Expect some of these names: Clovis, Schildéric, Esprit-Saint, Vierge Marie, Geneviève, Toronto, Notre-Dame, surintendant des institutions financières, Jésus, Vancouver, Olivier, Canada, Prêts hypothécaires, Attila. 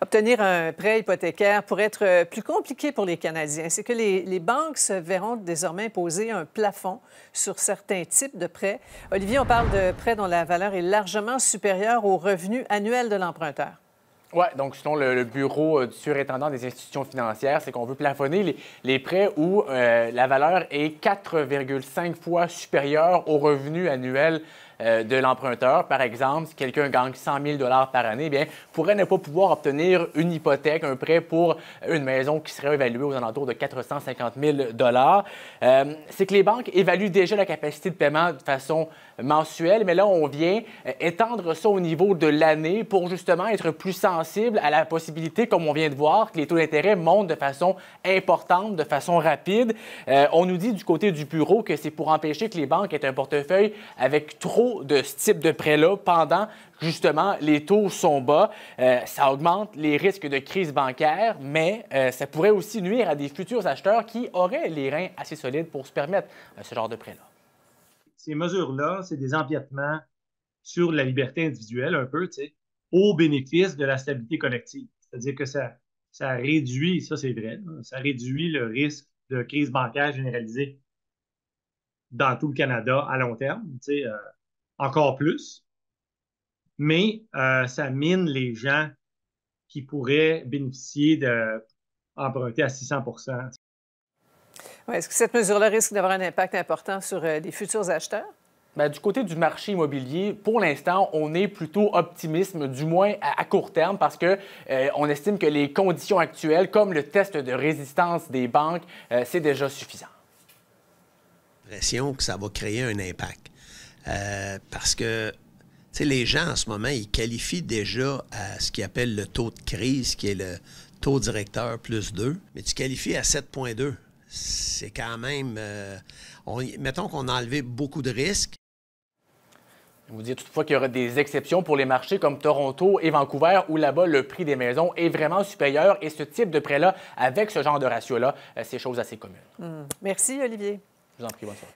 Obtenir un prêt hypothécaire pourrait être plus compliqué pour les Canadiens. C'est que les banques se verront désormais imposer un plafond sur certains types de prêts. Olivier, on parle de prêts dont la valeur est largement supérieure au revenu annuel de l'emprunteur. Oui, donc selon le bureau du surintendant des institutions financières, c'est qu'on veut plafonner les prêts où la valeur est 4,5 fois supérieure au revenu annuel de l'emprunteur. Par exemple, si quelqu'un gagne 100 000 $ par année, bien, pourrait ne pas pouvoir obtenir une hypothèque, un prêt pour une maison qui serait évaluée aux alentours de 450 000 $. C'est que les banques évaluent déjà la capacité de paiement de façon mensuelle, mais là, on vient étendre ça au niveau de l'année pour justement être plus sensible à la possibilité, comme on vient de voir, que les taux d'intérêt montent de façon importante, de façon rapide. On nous dit du côté du bureau que c'est pour empêcher que les banques aient un portefeuille avec trop de ce type de prêt-là pendant, justement, les taux sont bas. Ça augmente les risques de crise bancaire, mais ça pourrait aussi nuire à des futurs acheteurs qui auraient les reins assez solides pour se permettre ce genre de prêt-là. Ces mesures-là, c'est des empiètements sur la liberté individuelle, un peu, tu sais, au bénéfice de la stabilité collective. C'est-à-dire que ça réduit, ça c'est vrai, ça réduit le risque de crise bancaire généralisée dans tout le Canada à long terme, tu sais, encore plus. Mais ça mine les gens qui pourraient bénéficier d'emprunter à 600 %. Ouais, est-ce que cette mesure-là risque d'avoir un impact important sur les futurs acheteurs? Bien, du côté du marché immobilier, pour l'instant, on est plutôt optimiste, du moins à court terme, parce qu'on estime que les conditions actuelles, comme le test de résistance des banques, c'est déjà suffisant. J'ai l'impression que ça va créer un impact. Parce que les gens, en ce moment, ils qualifient déjà à ce qu'ils appellent le taux de crise, qui est le taux directeur plus 2, mais tu qualifies à 7,2. C'est quand même... mettons qu'on a enlevé beaucoup de risques. Vous dites toutefois qu'il y aura des exceptions pour les marchés comme Toronto et Vancouver, où là-bas, le prix des maisons est vraiment supérieur. Et ce type de prêt-là, avec ce genre de ratio-là, c'est chose assez commune. Merci, Olivier. Je vous en prie, bonne soirée.